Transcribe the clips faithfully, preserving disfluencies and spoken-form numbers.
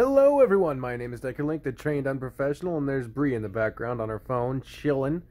Hello everyone, my name is Decker Link, the trained unprofessional, and there's Bree in the background on her phone, chillin',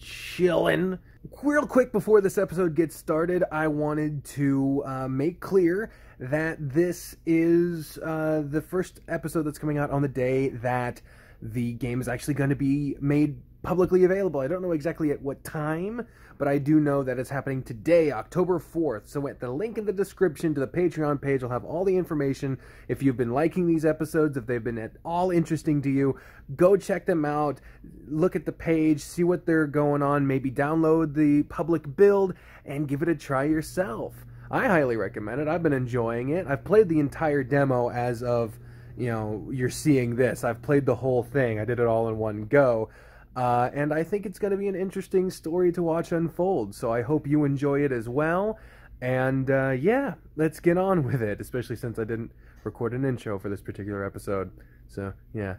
chillin'. Real quick before this episode gets started, I wanted to uh, make clear that this is uh, the first episode that's coming out on the day that the game is actually going to be made publicly available. I don't know exactly at what time, but I do know that it's happening today, October fourth. So at the link in the description to the Patreon page, I'll have all the information. If you've been liking these episodes, if they've been at all interesting to you, go check them out, look at the page, see what they're going on, maybe download the public build, and give it a try yourself. I highly recommend it. I've been enjoying it. I've played the entire demo as of, you know, you're seeing this. I've played the whole thing. I did it all in one go. Uh, and I think it's going to be an interesting story to watch unfold, so I hope you enjoy it as well. And uh, yeah, let's get on with it, especially since I didn't record an intro for this particular episode. So yeah,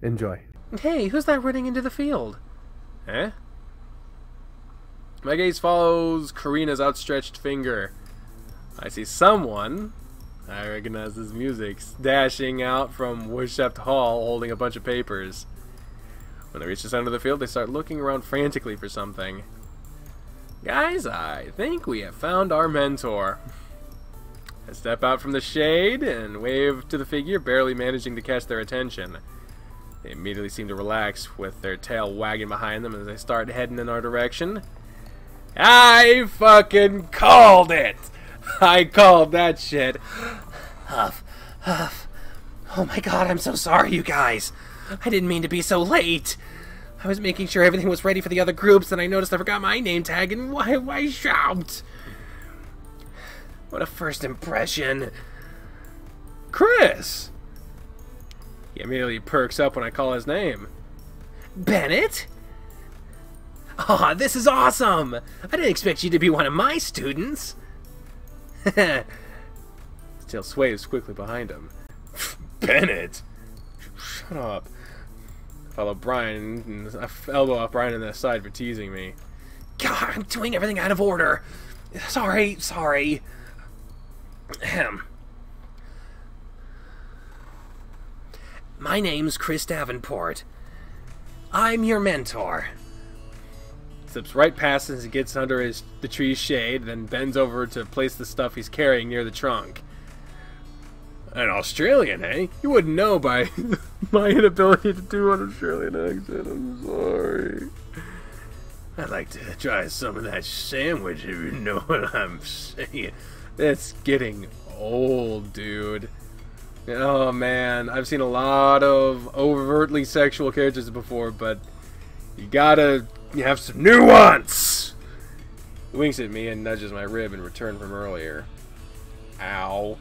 enjoy. Hey, who's that running into the field? Huh? My gaze follows Karina's outstretched finger. I see someone, I recognize this music, dashing out from Worsheft Hall holding a bunch of papers. When I reach the center of the field, they start looking around frantically for something. Guys, I think we have found our mentor. I step out from the shade and wave to the figure, barely managing to catch their attention. They immediately seem to relax, with their tail wagging behind them as they start heading in our direction. I fucking called it! I called that shit. Huff, huff. Oh my god, I'm so sorry, you guys. I didn't mean to be so late. I was making sure everything was ready for the other groups, and I noticed I forgot my name tag, and why, why shout? What a first impression. Chris! He immediately perks up when I call his name. Bennett? Aw, oh, this is awesome! I didn't expect you to be one of my students. His tail sways quickly behind him. Bennett? Shut up. I follow Brian and I elbow off Brian on the side for teasing me. God, I'm doing everything out of order. Sorry, sorry. Ahem. My name's Chris Davenport. I'm your mentor. Slips right past as he gets under his, the tree's shade, then bends over to place the stuff he's carrying near the trunk. An Australian, eh? You wouldn't know by my inability to do an Australian accent, I'm sorry. I'd like to try some of that sandwich, if you know what I'm saying. That's getting old, dude. Oh, man. I've seen a lot of overtly sexual characters before, but you gotta have some nuance! He winks at me and nudges my rib in return from earlier. Ow.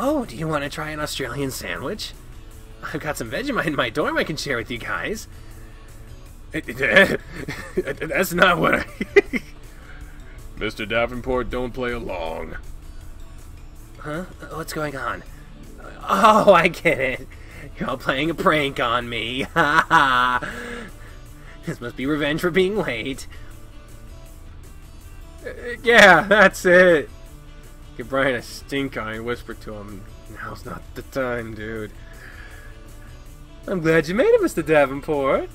Oh, do you want to try an Australian sandwich? I've got some Vegemite in my dorm I can share with you guys. That's not what I... Mister Davenport, don't play along. Huh? What's going on? Oh, I get it. You're all playing a prank on me. Ha ha. This must be revenge for being late. Yeah, that's it. Give Brian a stink eye and whisper to him, now's not the time, dude. I'm glad you made it, Mister Davenport.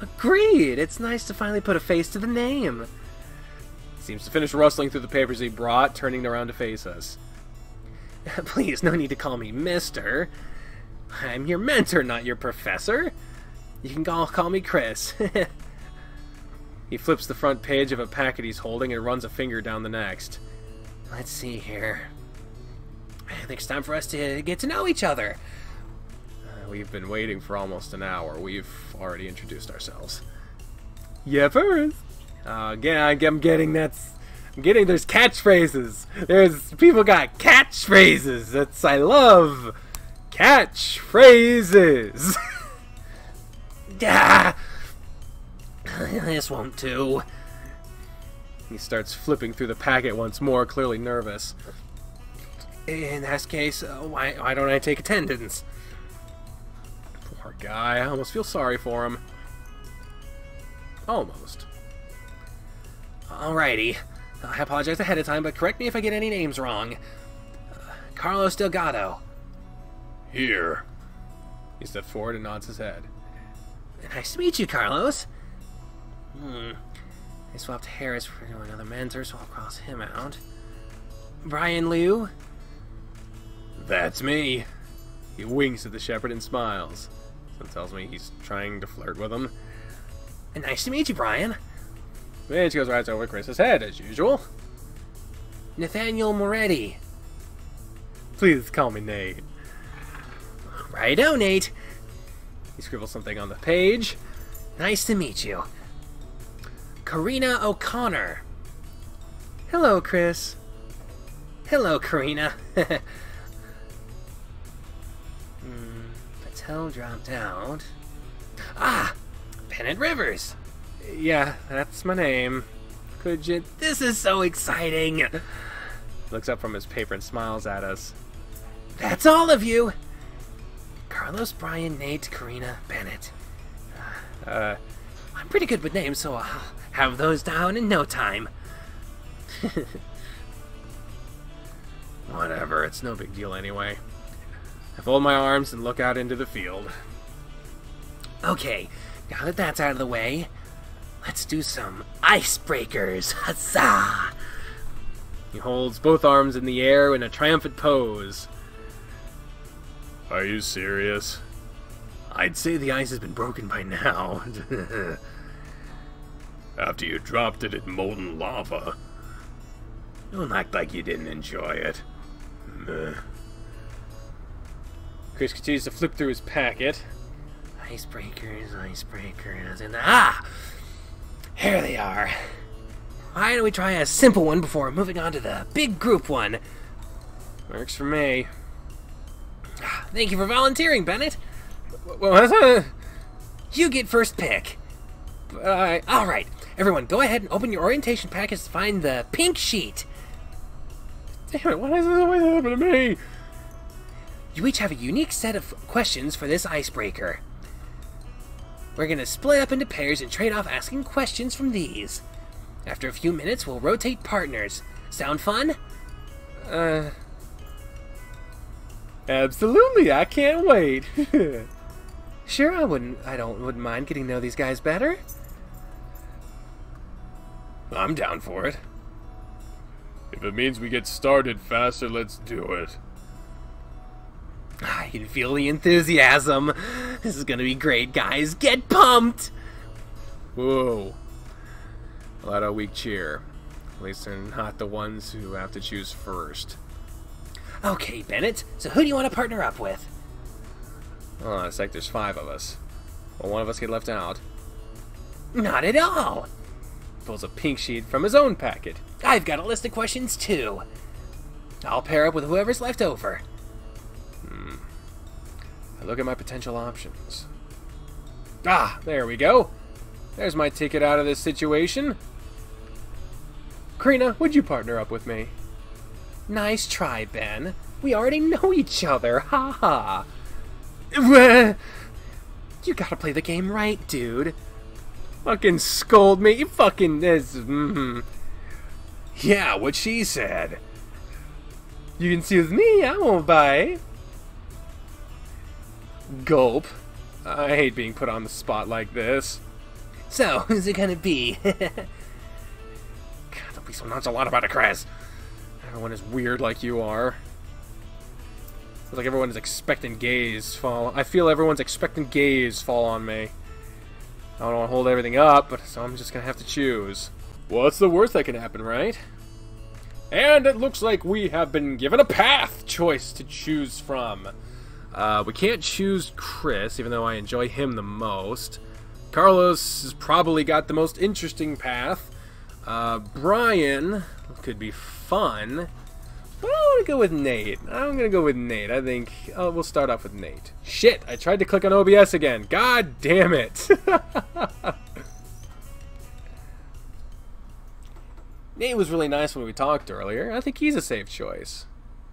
Agreed! It's nice to finally put a face to the name. He seems to finish rustling through the papers he brought, turning around to face us. Please, no need to call me Mister. I'm your mentor, not your professor. You can call, call me Chris. He flips the front page of a packet he's holding and runs a finger down the next. Let's see here. I think it's time for us to get to know each other. Uh, we've been waiting for almost an hour. We've already introduced ourselves. Yeah, first. Uh, yeah, I'm getting that's. I'm getting there's catchphrases. There's people got catchphrases. That's I love catchphrases. Yeah. This won't do. He starts flipping through the packet once more, clearly nervous. In that case, uh, why, why don't I take attendance? Poor guy, I almost feel sorry for him. Almost. Alrighty. I apologize ahead of time, but correct me if I get any names wrong. Uh, Carlos Delgado. Here. He steps forward and nods his head. Nice to meet you, Carlos. Hmm. I swapped Harris for another mentor, so I'll cross him out. Brian Liu? That's me. He winks at the shepherd and smiles. Someone tells me he's trying to flirt with him. Nice to meet you, Brian. Which goes right over Chris's head, as usual. Nathaniel Moretti. Please call me Nate. Righto, Nate. He scribbles something on the page. Nice to meet you. Karina O'Connor. Hello, Chris. Hello, Karina. hmm, Patel dropped out. Ah! Bennett Rivers. Yeah, that's my name. Could you... This is so exciting! He looks up from his paper and smiles at us. That's all of you! Carlos, Brian, Nate, Karina, Bennett. Uh... I'm pretty good with names, so I'll have those down in no time. Whatever, it's no big deal anyway. I fold my arms and look out into the field. Okay, now that that's out of the way, let's do some icebreakers. Huzzah! He holds both arms in the air in a triumphant pose. Are you serious? I'd say the ice has been broken by now. After you dropped it in molten lava. Don't act like you didn't enjoy it. Meh. Chris continues to flip through his packet. Icebreakers, icebreakers, and... Ah! Here they are. Why don't we try a simple one before moving on to the big group one? Works for me. Thank you for volunteering, Bennett. What? You get first pick. Uh, Alright, everyone, go ahead and open your orientation packets to find the pink sheet. Damn it, why is this always happening to me? You each have a unique set of questions for this icebreaker. We're going to split up into pairs and trade off asking questions from these. After a few minutes, we'll rotate partners. Sound fun? Uh... Absolutely, I can't wait. Sure, I wouldn't I don't wouldn't mind getting to know these guys better. I'm down for it. If it means we get started faster, let's do it. I can feel the enthusiasm. This is gonna be great, guys. Get pumped! Whoa. A lot of weak cheer. At least they're not the ones who have to choose first. Okay, Bennett, so who do you want to partner up with? Hold on a sec, there's five of us. Will one of us get left out? Not at all! He pulls a pink sheet from his own packet. I've got a list of questions, too. I'll pair up with whoever's left over. Hmm. I look at my potential options. Ah, there we go. There's my ticket out of this situation. Karina, would you partner up with me? Nice try, Ben. We already know each other, haha. You gotta play the game right, dude. Fucking scold me. You fucking this. Mm-hmm. Yeah, what she said. You can see with me. I won't buy. Gulp. I hate being put on the spot like this. So, who's it gonna be? God, at least I'm not a lot about it, Chris. Everyone is weird like you are. It's like everyone's expectant gaze fall. I feel everyone's expectant gaze fall on me. I don't want to hold everything up, but so I'm just gonna have to choose. What's the worst that can happen, right? And it looks like we have been given a path choice to choose from. Uh, we can't choose Chris, even though I enjoy him the most. Carlos has probably got the most interesting path. Uh, Brian could be fun. But I want to go with Nate. I'm going to go with Nate. I think uh, we'll start off with Nate. Shit, I tried to click on O B S again. God damn it. Nate was really nice when we talked earlier. I think he's a safe choice.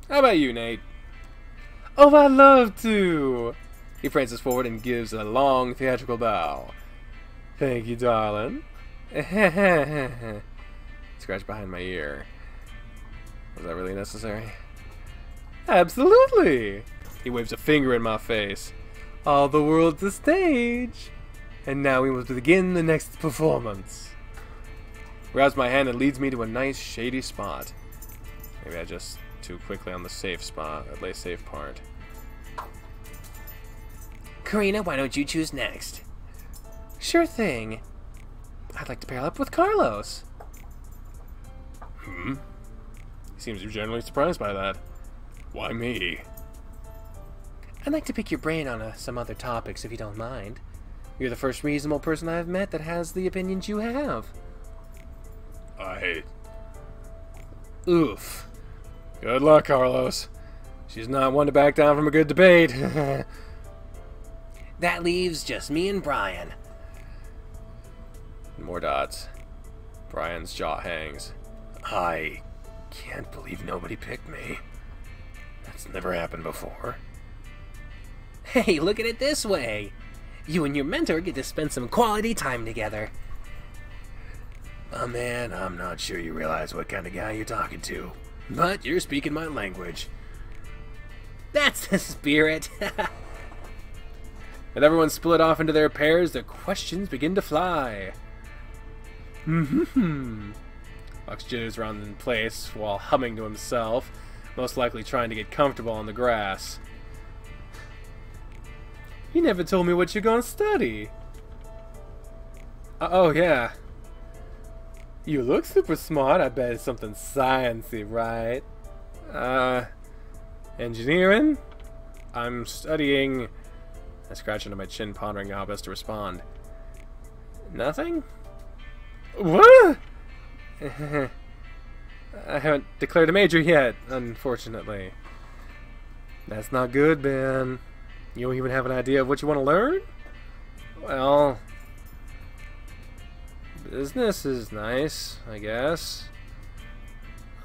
How about you, Nate? Oh, I love to. He prances forward and gives a long theatrical bow. Thank you, darling. Scratch behind my ear. Was that really necessary? Absolutely! He waves a finger in my face. All the world's a stage! And now we must begin the next performance. Grabs my hand and leads me to a nice shady spot. Maybe I just too quickly on the safe spot, at least safe part. Karina, why don't you choose next? Sure thing. I'd like to pair up with Carlos. Hmm? He seems generally surprised by that. Why me? I'd like to pick your brain on uh, some other topics, if you don't mind. You're the first reasonable person I've met that has the opinions you have. I... Oof. Good luck, Carlos. She's not one to back down from a good debate. That leaves just me and Brian. More dots. Brian's jaw hangs. I can't believe nobody picked me. That's never happened before. Hey, look at it this way. You and your mentor get to spend some quality time together. Oh man, I'm not sure you realize what kind of guy you're talking to. But you're speaking my language. That's the spirit. With everyone split off into their pairs, the questions begin to fly. Mm-hmm. Fox jitters around in place while humming to himself, most likely trying to get comfortable on the grass. You never told me what you're gonna study. Uh oh, yeah. You look super smart. I bet it's something sciencey, right? Uh, engineering? I'm studying... I scratch into my chin, pondering how best to respond. Nothing? What? I haven't declared a major yet, unfortunately. That's not good, Ben. You don't even have an idea of what you want to learn? Well... business is nice, I guess.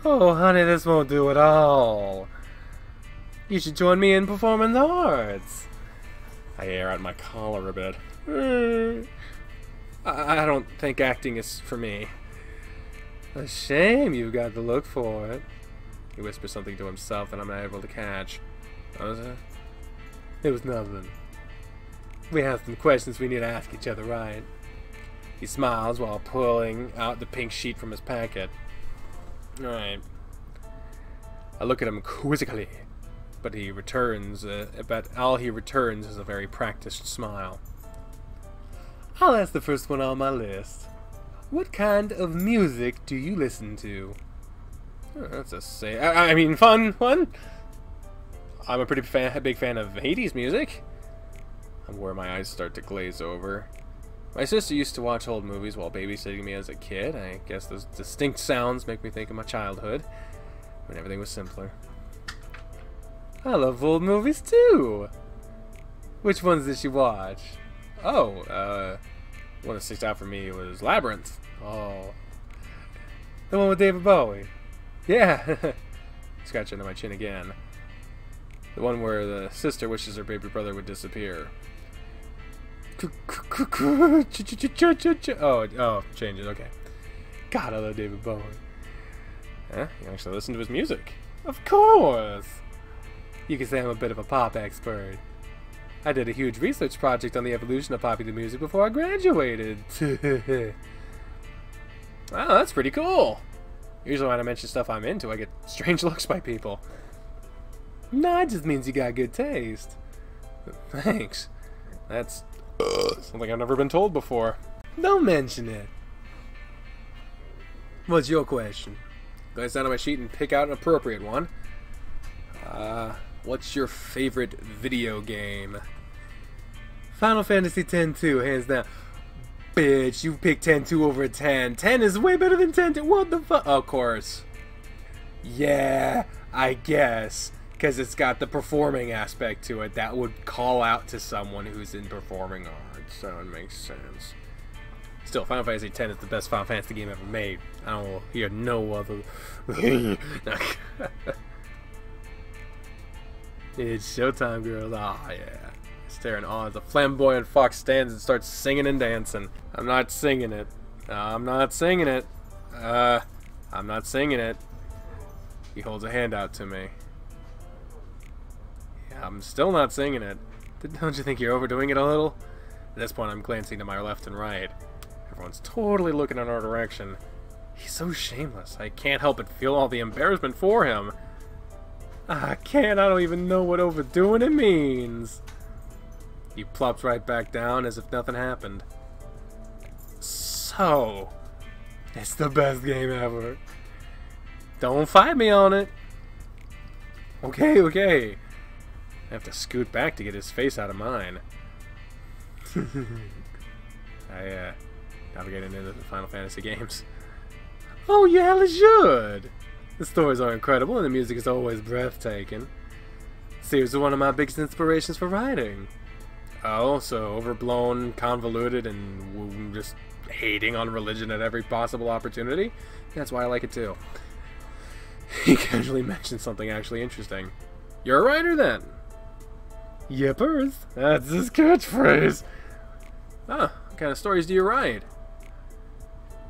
Oh, honey, this won't do at all. You should join me in performing the arts. I air out my collar a bit. Mm. I, I don't think acting is for me. A shame you've got to look for it. He whispers something to himself that I'm not able to catch. What was it? It was nothing. We have some questions we need to ask each other, right? He smiles while pulling out the pink sheet from his packet. Alright. I look at him quizzically, but he returns, uh, but all he returns is a very practiced smile. I'll ask the first one on my list. What kind of music do you listen to? Oh, that's a say. I, I mean, fun one. I'm a pretty fan, big fan of eighties music. I'm where my eyes start to glaze over. My sister used to watch old movies while babysitting me as a kid. I guess those distinct sounds make me think of my childhood, when everything was simpler. I love old movies too! Which ones did she watch? Oh, uh, one that sticks out for me was Labyrinth. Oh. The one with David Bowie. Yeah! Scratch into my chin again. The one where the sister wishes her baby brother would disappear. Oh, oh, changes, okay. God, I love David Bowie. Huh? You actually listen to his music? Of course! You can say I'm a bit of a pop expert. I did a huge research project on the evolution of popular music before I graduated. Wow, that's pretty cool. Usually when I mention stuff I'm into, I get strange looks by people. Nah, it just means you got good taste. Thanks. That's... Uh, something I've never been told before. Don't mention it. What's your question? Glance down on my sheet and pick out an appropriate one. Uh, what's your favorite video game? Final Fantasy X two, hands down. Bitch, you picked ten two over ten. ten is way better than ten two. What the fuck? Of course. Yeah, I guess. Because it's got the performing aspect to it. That would call out to someone who's in performing arts, so it makes sense. Still, Final Fantasy X is the best Final Fantasy game ever made. I will hear no other... It's showtime, girls. Ah, yeah. I stare in awe as the flamboyant fox stands and starts singing and dancing. I'm not singing it. I'm not singing it. Uh, I'm not singing it. He holds a hand out to me. I'm still not singing it. Don't you think you're overdoing it a little? At this point, I'm glancing to my left and right. Everyone's totally looking in our direction. He's so shameless. I can't help but feel all the embarrassment for him. I can't. I don't even know what overdoing it means. He plops right back down as if nothing happened. So, it's the best game ever. Don't fight me on it. Okay, okay. I have to scoot back to get his face out of mine. I, uh, navigating into the Final Fantasy games. Oh, you hella should! The stories are incredible and the music is always breathtaking. Series is one of my biggest inspirations for writing. Oh, so overblown, convoluted, and just hating on religion at every possible opportunity? That's why I like it too. He casually mentioned something actually interesting. You're a writer then? Yippers, that's his catchphrase. Huh, what kind of stories do you write?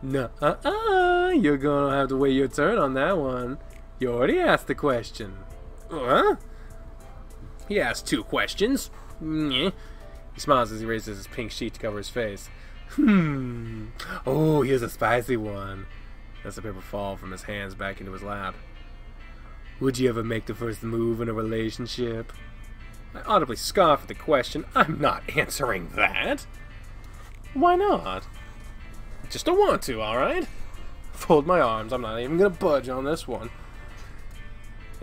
No, uh-uh, you're gonna have to wait your turn on that one. You already asked the question. Huh? He asked two questions. He smiles as he raises his pink sheet to cover his face. Hmm. Oh, here's a spicy one. As the paper falls from his hands back into his lap. Would you ever make the first move in a relationship? I audibly scoffed at the question. I'm not answering that. Why not? Just don't want to, alright? Fold my arms. I'm not even gonna budge on this one.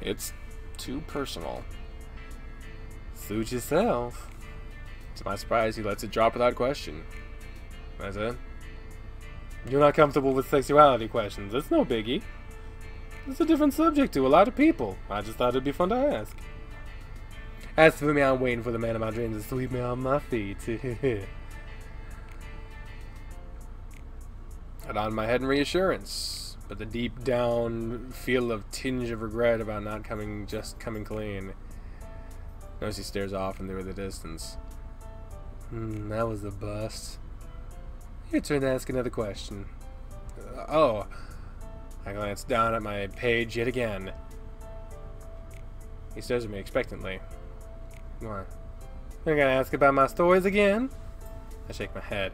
It's too personal. Suit yourself. To my surprise, he lets it drop without question. That's it. You're not comfortable with sexuality questions. It's no biggie. It's a different subject to a lot of people. I just thought it'd be fun to ask. As for me, I'm waiting for the man of my dreams to sweep me on my feet. I nodded my head in reassurance, but the deep down feel of tinge of regret about not coming, just coming clean. Notice he stares off into the distance. Hmm, that was a bust. Your turn to ask another question. Uh, oh. I glance down at my page yet again. He stares at me expectantly. What? You're gonna ask about my stories again? I shake my head.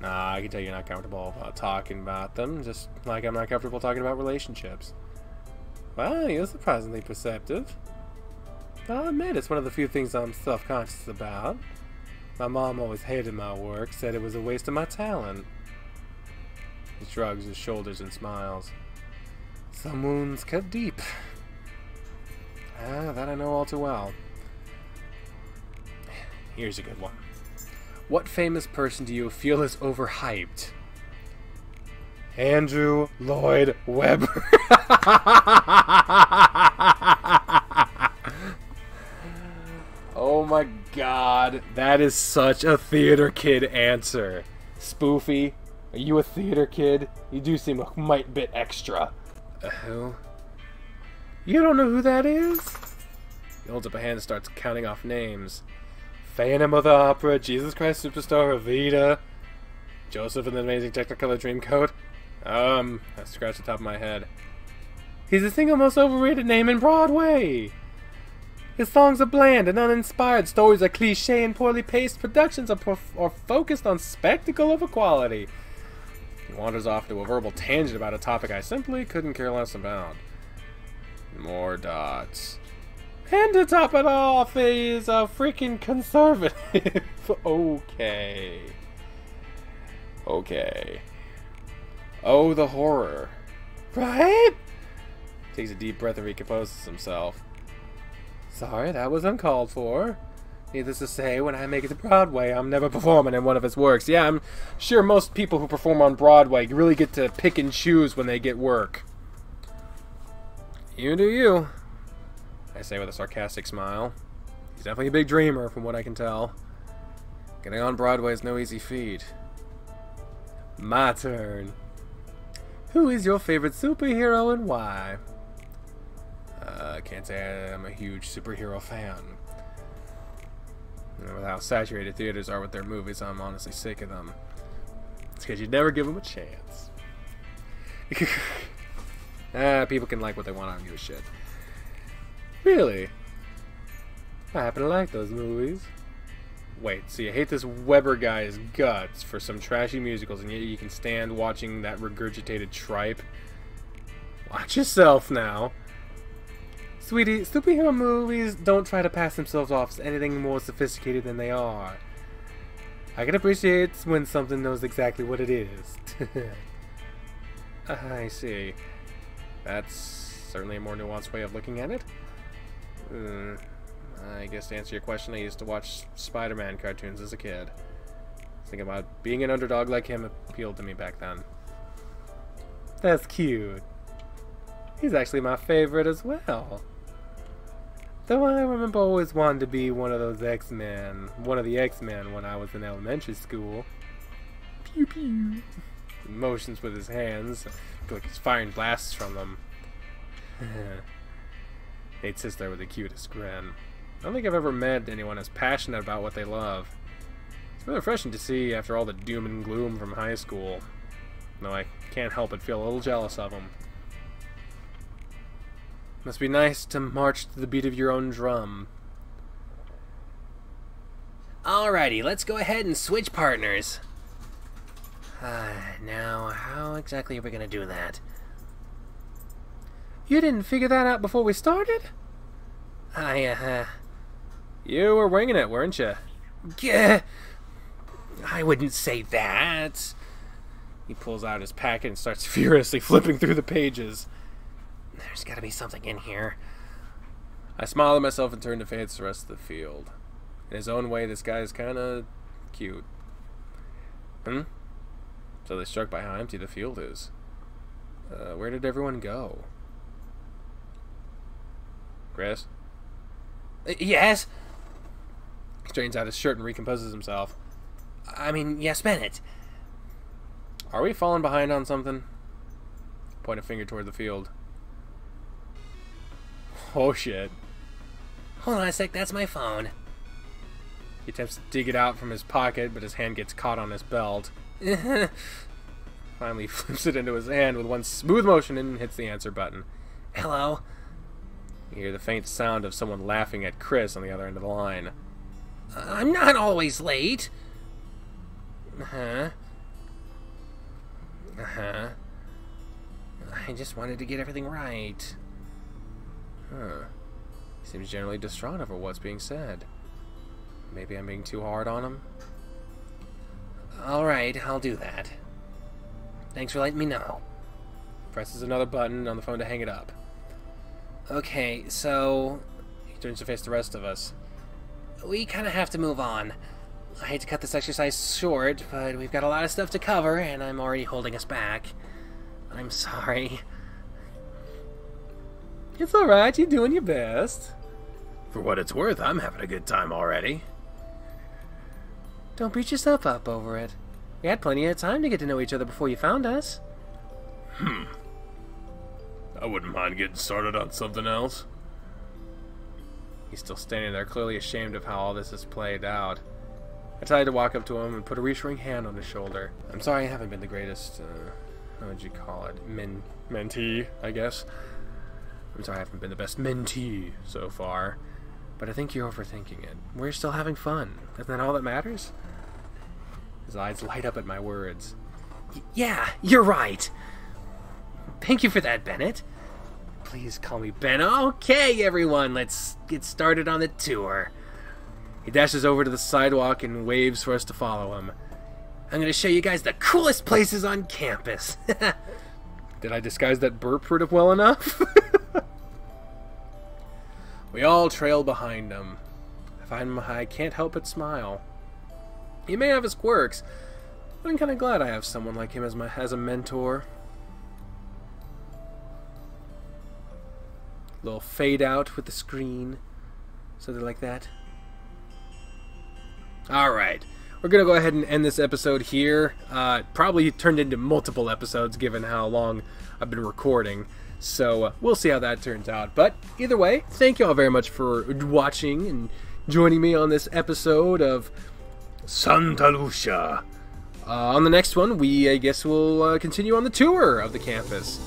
Nah, I can tell you're not comfortable about talking about them, just like I'm not comfortable talking about relationships. Well, you're surprisingly perceptive. I'll admit it's one of the few things I'm self-conscious about. My mom always hated my work, said it was a waste of my talent. He shrugs his shoulders and smiles. Some wounds cut deep. Ah, that I know all too well. Here's a good one. What famous person do you feel is overhyped? Andrew Lloyd Webber. Oh my god, that is such a theater kid answer. Spoofy, are you a theater kid? You do seem a mite bit extra. Uh, who? You don't know who that is? He holds up a hand and starts counting off names. Phantom of the Opera, Jesus Christ Superstar, Evita, Joseph and the Amazing Technicolor Dreamcoat. Um, I scratched the top of my head. He's the single most overrated name in Broadway! His songs are bland and uninspired, stories are cliché and poorly paced, productions are, are focused on spectacle over quality. He wanders off to a verbal tangent about a topic I simply couldn't care less about. More dots. And to top it off, he's a freaking conservative. Okay. Okay. Oh, the horror. Right? Takes a deep breath and recomposes himself. Sorry, that was uncalled for. Needless to say, when I make it to Broadway, I'm never performing in one of his works. Yeah, I'm sure most people who perform on Broadway really get to pick and choose when they get work. You do you, I say with a sarcastic smile. He's definitely a big dreamer, from what I can tell. Getting on Broadway is no easy feat. My turn. Who is your favorite superhero and why? I uh, can't say I'm a huge superhero fan. You know, with how saturated theaters are with their movies, I'm honestly sick of them. It's because you never give them a chance. Ah, people can like what they want, I don't give a shit. Really? I happen to like those movies. Wait, so you hate this Webber guy's guts for some trashy musicals, and yet you can stand watching that regurgitated tripe? Watch yourself now. Sweetie, superhero movies don't try to pass themselves off as anything more sophisticated than they are. I can appreciate when something knows exactly what it is. I see. That's certainly a more nuanced way of looking at it. Mm, I guess to answer your question, I used to watch Spider-Man cartoons as a kid. Thinking about being an underdog like him appealed to me back then. That's cute. He's actually my favorite as well. Though I remember always wanting to be one of those X-Men, one of the X-Men when I was in elementary school. Pew pew. He motions with his hands, like he's firing blasts from them. Nate's sister with the cutest grin. I don't think I've ever met anyone as passionate about what they love. It's really refreshing to see after all the doom and gloom from high school. Though I can't help but feel a little jealous of them. Must be nice to march to the beat of your own drum. Alrighty, let's go ahead and switch partners. Uh, now, how exactly are we going to do that? You didn't figure that out before we started? I, uh... You were winging it, weren't you? Gah! I wouldn't say that. He pulls out his packet and starts furiously flipping through the pages. There's gotta be something in here. I smile at myself and turn to face the rest of the field. In his own way, this guy is kinda cute. Hmm? So they struck by how empty the field is. Uh, where did everyone go? Chris? Uh, yes? He straightens out his shirt and recomposes himself. I mean, yes, Bennett. Are we falling behind on something? Point a finger toward the field. Oh shit. Hold on a sec, that's my phone. He attempts to dig it out from his pocket, but his hand gets caught on his belt. Finally flips it into his hand with one smooth motion and hits the answer button. Hello? You hear the faint sound of someone laughing at Chris on the other end of the line. Uh, I'm not always late. Uh-huh. Uh-huh. I just wanted to get everything right. Huh. He seems generally distraught over what's being said. Maybe I'm being too hard on him? Alright, I'll do that. Thanks for letting me know. Presses another button on the phone to hang it up. Okay, so... He turns to face the rest of us. We kinda have to move on. I hate to cut this exercise short, but we've got a lot of stuff to cover, and I'm already holding us back. I'm sorry. It's alright, you're doing your best. For what it's worth, I'm having a good time already. Don't beat yourself up over it. We had plenty of time to get to know each other before you found us. Hmm. I wouldn't mind getting started on something else. He's still standing there, clearly ashamed of how all this has played out. I tried to walk up to him and put a reassuring hand on his shoulder. I'm sorry I haven't been the greatest, uh, how would you call it? Men mentee, I guess. I'm sorry I haven't been the best mentee so far, but I think you're overthinking it. We're still having fun. Isn't that all that matters? His eyes light up at my words. Y yeah, you're right. Thank you for that, Bennett. Please call me Ben. Okay, everyone, let's get started on the tour. He dashes over to the sidewalk and waves for us to follow him. I'm going to show you guys the coolest places on campus. Did I disguise that burp pretty well enough? We all trail behind him. I find I can't help but smile. He may have his quirks, but I'm kind of glad I have someone like him as my as a mentor. A little fade out with the screen, something like that. All right, we're gonna go ahead and end this episode here. Uh, probably turned into multiple episodes given how long I've been recording. So uh, we'll see how that turns out. But either way, thank you all very much for watching and joining me on this episode of Santa Lucia. Uh, on the next one, we, I guess, will uh, continue on the tour of the campus.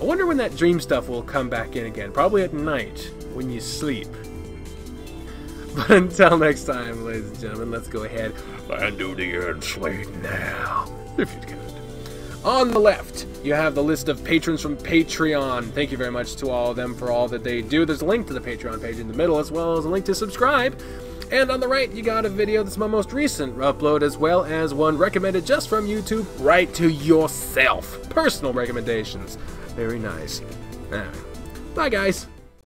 I wonder when that dream stuff will come back in again. Probably at night when you sleep. But until next time, ladies and gentlemen, let's go ahead and do the Enslave now. If you'd count. On the left, you have the list of patrons from Patreon. Thank you very much to all of them for all that they do. There's a link to the Patreon page in the middle, as well as a link to subscribe. And on the right, you got a video that's my most recent upload, as well as one recommended just from YouTube right to yourself. Personal recommendations. Very nice. All right. Bye, guys.